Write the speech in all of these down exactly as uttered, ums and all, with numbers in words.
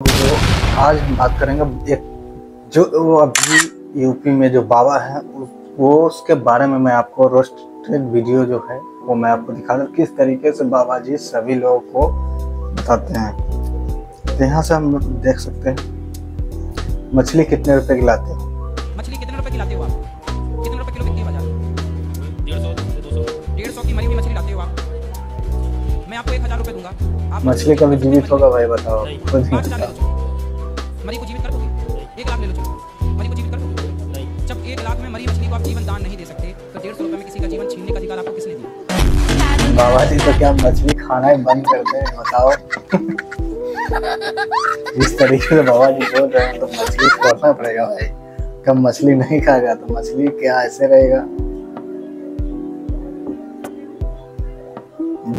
आज हम बात करेंगे एक जो वो अभी यूपी में जो बाबा है वो उसके बारे में मैं आपको रोस्टेड वीडियो जो है वो मैं आपको दिखा दूँ किस तरीके से बाबा जी सभी लोगों को बताते हैं। यहाँ से हम देख सकते हैं मछली कितने रुपए की लाते हो, मछली कितने रुपए की लाते हो आप, कितने रुपए किलो बिकती है बाजार, डेढ़ सौ की मरी हुई मछली लाते हो आप, मैं आपको एक हजार रुपये दूंगा। मछली का भी जीवित होगा भाई, बताओ खुद मरी को जीवित कर दोगे, एक लाख ले लो, चलो मरी को जीवित कर दोगे नहीं। जब एक लाख में मरी मछली को आप जीवन दान नहीं दे सकते तो डेढ़ सौ रुपये में किसी का जीवन छीनने का अधिकार आपको किसने दिया? बाबा जी तो क्या मछली खाना ही बंद कर दे, बताओ जिस तरीके से बाबा जी बोल रहे हैं तो मछली छोड़ना पड़ेगा भाई, कब मछली नहीं खाएगा तो मछली क्या ऐसे रहेगा।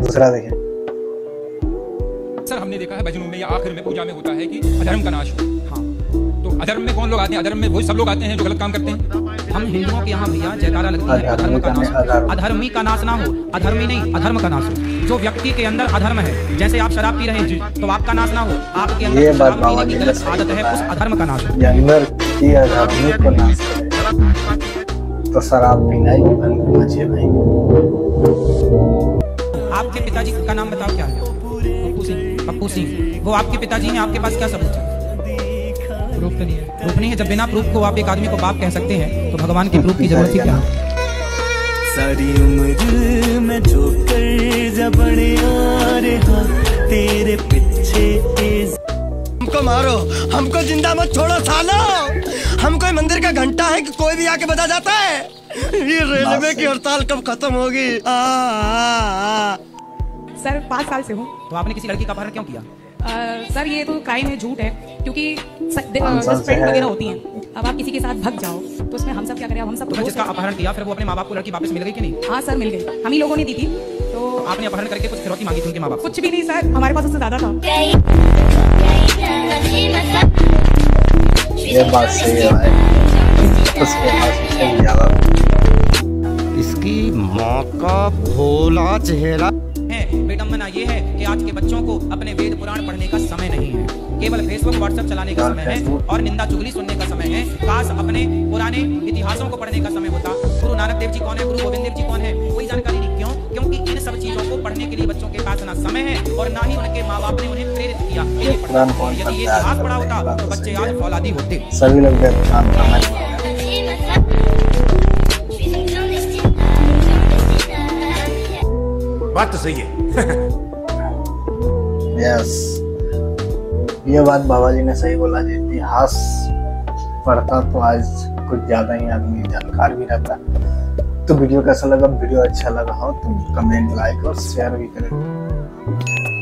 दूसरा देखिए सर, हमने देखा है भजनों में या आखिर में पूजा में होता है कि अधर्म का नाश हो। हाँ, तो अधर्म में कौन लोग आते हैं? अधर्म में वो सब लोग आते हैं जो गलत काम करते हैं। हम हिंदुओं के यहाँ भैया जयकारा लगता है अधर्म का नाश, अधर्मी का नाश ना हो, अधर्मी नहीं अधर्म का नाश हो। जो व्यक्ति के अंदर अधर्म है, जैसे आप शराब पी रहे हैं तो आपका नाश ना हो, आपके अंदर शराब पीने की गलत आदत है उस अधर्म का नाश हो, तो शराब पीना ही बंद करना चाहिए भाई। आपके पिताजी का नाम बताओ क्या है? पप्पू सिंह, वो आपके पिताजी हैं, आपके पास क्या सबूत है? प्रूफ नहीं है, प्रूफ नहीं है। जब बिना प्रूफ को आप एक आदमी को बाप कह सकते हैं तो भगवान के प्रूफ की जरूरत ही क्या है? सारी उम्र मैं जो कर जबड़े आ रहा तेरे पीछे, हमको मारो, हमको जिंदा मत छोड़ो सालो, हम कोई मंदिर का घंटा है कि कोई भी आके बजा जाता है। ये रेलवे की हड़ताल कब खत्म होगी? सर पाँच साल से हूँ। तो आपने किसी लड़की का अपहरण क्यों किया? आ, सर ये तो क्राइम है, झूठ है, क्योंकि फ्रेंड वगैरह होती हैं। अब आप किसी के साथ भग जाओ तो उसमें हम सब क्या करें? हम सब तो जिसका अपहरण किया फिर वो अपने माँ बाप को लड़की वापस मिल गई कि नहीं? हाँ सर मिल गई, हम ही लोगों ने दी थी। तो आपने अपहरण करके कुछ फिरौती मांगी थी उनके माँ बाप? कुछ भी नहीं सर, हमारे पास उससे ज्यादा था। इसकी माँ का भोला चेहरा विडंबना ये है कि आज के बच्चों को अपने वेद पुराण पढ़ने का समय नहीं है, केवल फेसबुक व्हाट्सएप चलाने का समय है और निंदा चुगली सुनने का समय है। काश अपने पुराने इतिहासों को पढ़ने का समय होता। गुरु नानक देव जी कौन है, गुरु गोविंद देव जी कौन है, कोई जानकारी नहीं। क्यों? क्योंकि इन सब चीजों को पढ़ने के लिए बच्चों के पास ना समय है और ना ही उनके माँ बाप ने उन्हें प्रेरित किया। यदि ये इतिहास पढ़ा होता तो बच्चे आज फौलादी होते। सभी लोग बात तो सही है। यस, ये बात बाबा जी ने सही बोला जी। इतिहास पढ़ता तो आज कुछ ज्यादा ही आदमी जानकार भी रहता। तो वीडियो कैसा लगा? वीडियो अच्छा लगा हो तो कमेंट, लाइक और शेयर भी करें।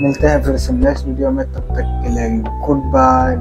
मिलते हैं फिर से नेक्स्ट वीडियो में, तब तक के लिए गुड बाय।